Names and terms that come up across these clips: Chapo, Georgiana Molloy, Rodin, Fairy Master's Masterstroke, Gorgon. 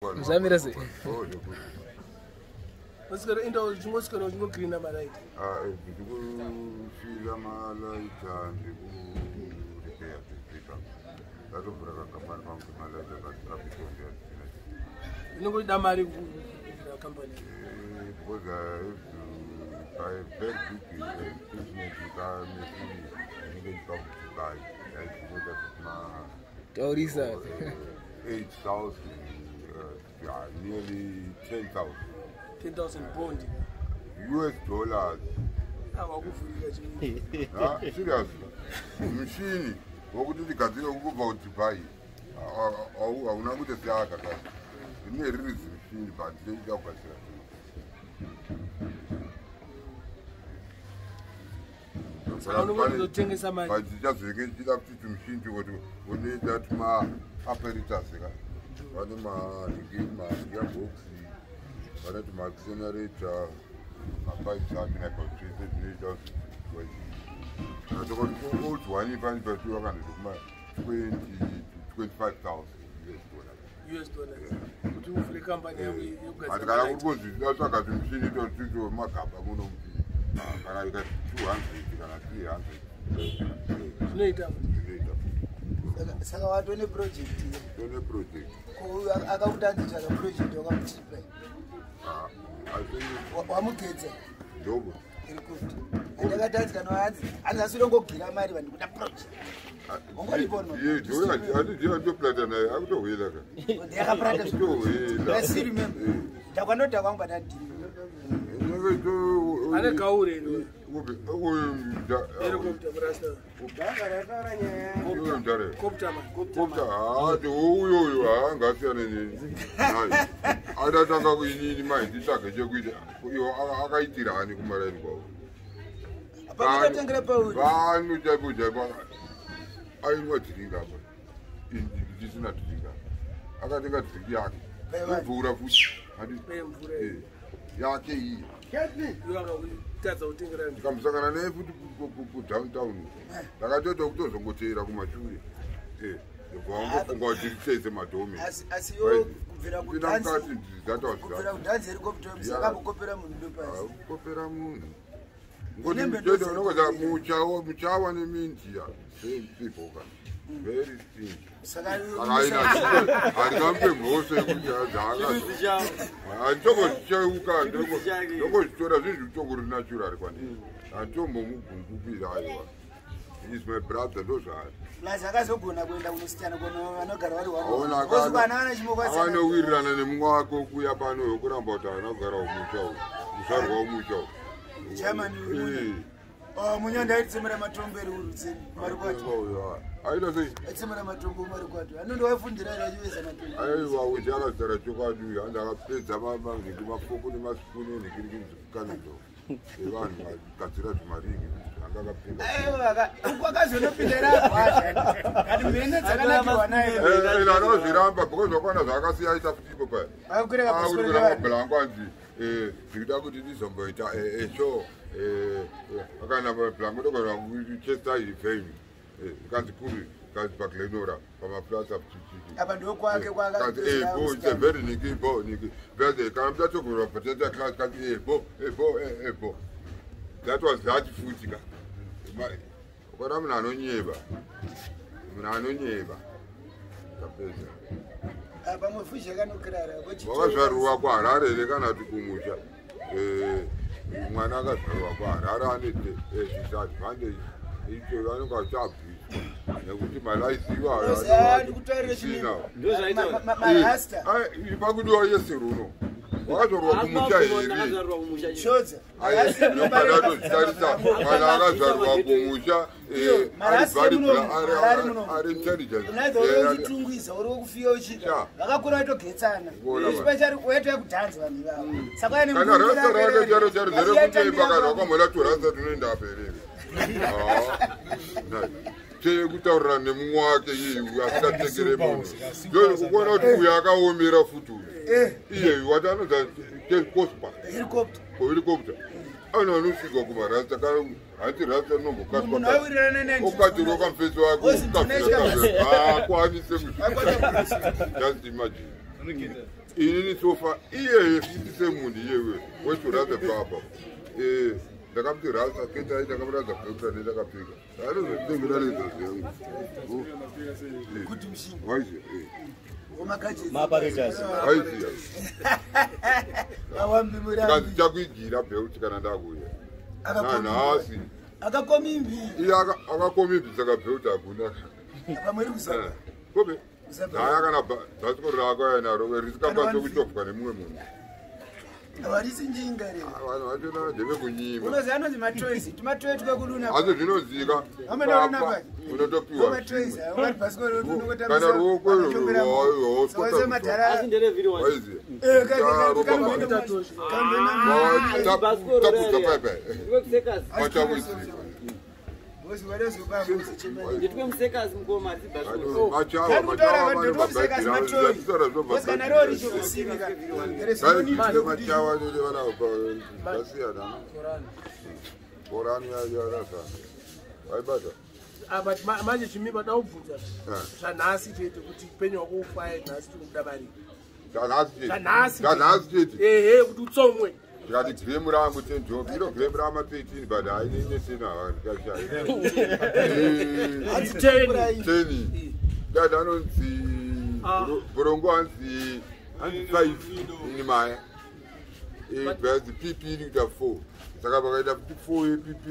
8,000. Yeah, nearly 10,000. 10,000 bond. US dollars. Seriously. Machine. What do you think? Go to buy. I'm not going to say machine, but they don't buy it. But just again, you have to machine to what that ma apparatus. I don't give my books, I don't my generator, I buy something I purchased, just I don't go to any bank, but you are going to 25,000 US dollars. US dollars. I go to the machine, it was to a markup. I'm going to I got 200, 300. Later. Sakawa done project. Ko akautanidza project wakamutipai. I think wamuketse. Jobo. Irikuti. Ndakatanidza noanzi, anasirongogila mari vanhu kuda project. Ongoripono. Ye, joyo ati plata nayo, akutohwila ka. Ndakaprata zvo. Basi remember. Ndakanota kwangwa dadi. Ane kaure no. Get me. That's how things are. Come, so can I put downtown? Like I do doctors on go to Rakumachuri. As you that was very stingy. I don't think most of I took a Chauka, took natural one. I told Momu Iowa. He's my brother, those are. I know we run and Mwako, Kuyapano, Kurambota, Nogaro, Mucho. Oh, Munyanda, it's a Matombe rules in Margot. I don't think it's a Matombo Margot. I don't know if you is a Matombo. I was jealous that I took out you and I played the Baba and the Mapoku must put in the Giggins Canada. The one got to that Marine. I can't have a plan, we just die in fame. Can't cool it, can't back Lenora from a flat of Chichi. A very nicky bow, nicky. But they can't touch over a particular class can be a bow, a bow, a bow. That was that footing. But I'm not on neighbor. I'm a fish, I can't cry. What's your work? Are they going to do much? When I got I need advantage. If you don't got job, you my life, you are. Just imagine. In so far, here is the same moon. What's to the problem? The captain has a kid, I don't know. Why is it? My body does. Why is it? I want to go to Canada. I come in. But imagine to me, but don't put us. Sanasi to put your whole fire as to the body. Sanasi, eh, do somewhere. I didn't claim Ram with him, you don't claim Ram at 18, but I didn't see now. I don't see Borongo and see and life in my PP the 4. Sagabaga the 4 PP,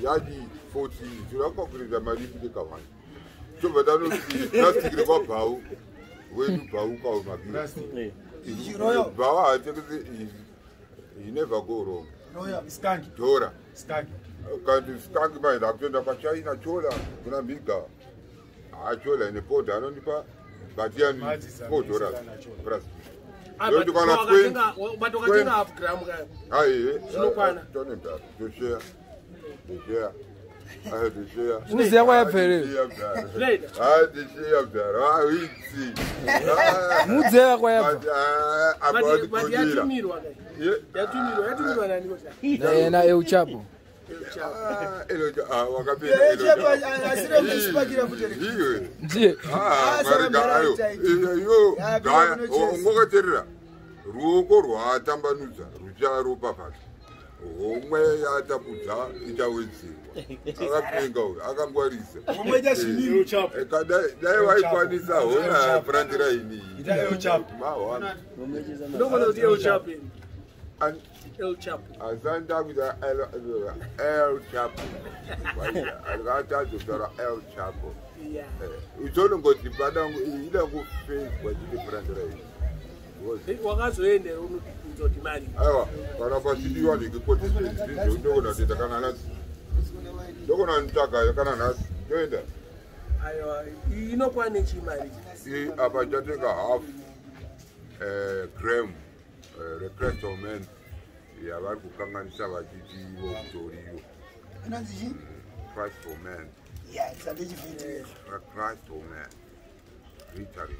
Yadi 14. You don't complete the Marie to the Kawan. So, but I don't see plastic about Pau. When you Pau, my plastic. You know, Bauer, I think it is. You never go wrong. No, yeah, skank. Dora. Skank. Can't you skank by the Abdul Pachina Chola? Gunamiga. I told her in the port, I don't know. But then, port or press. I don't know. But what do you have, Grandma? I don't know. To share. To share. I had to share. Who's the wife? I did share of that. I will see. Who's the wife? I'm going to need one. Eu Chapo. And El Chapo. I signed up with El Chapo. I got out to El Chapo. Yeah. You don't go to Badam, you don't go face what you different race. What's the end of the money? Oh, but I was you want to put this in the donut in the Cananas. Don't attack the Cananas. Join them. You know, why did you marry? See, about just a half cream. Request of men, you have to come and serve a GG story. Christ for men. Yes, I did it. Christ for men. Literally.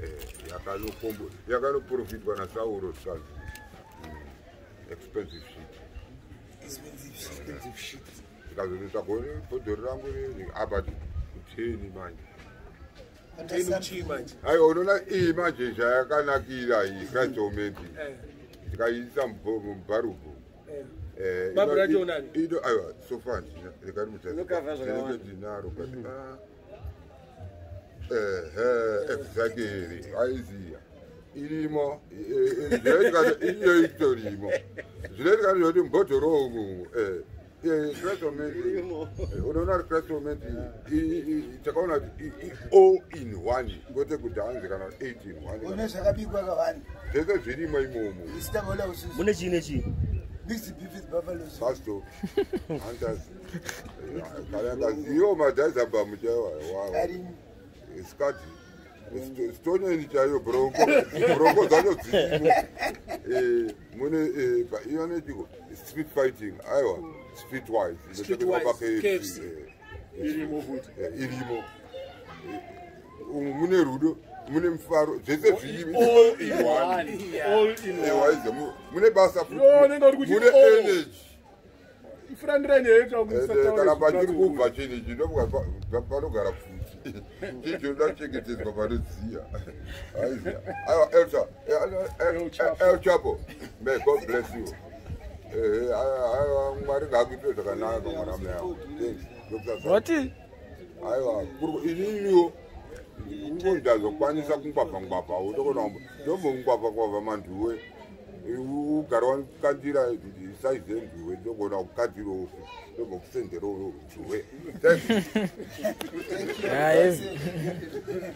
You got to profit when I saw roadside. Expensive shit. Expensive shit. Because it's a good for the rambling about the mind. I don't like images. I cannot give I can't do maybe. I eat some barubu. Barbara Jonan. So far, the government has a dinner. Exactly. I see. Irimo, all in one. What they could dance, they cannot 18 1. There's a city, my mom. This is Buffalo's pastor. And that's you, my dad's about me. It's cut. Stone in Chayo, Bronco, Donald, street fighting, Iowa, streetwise, KFC, Irimo, Munerudo, Munefaro, all in one. Friend, you don't have El Chapo, may God bless you. I'm married to you got one candidate, size them to it, don't go cut you off, send the road to it.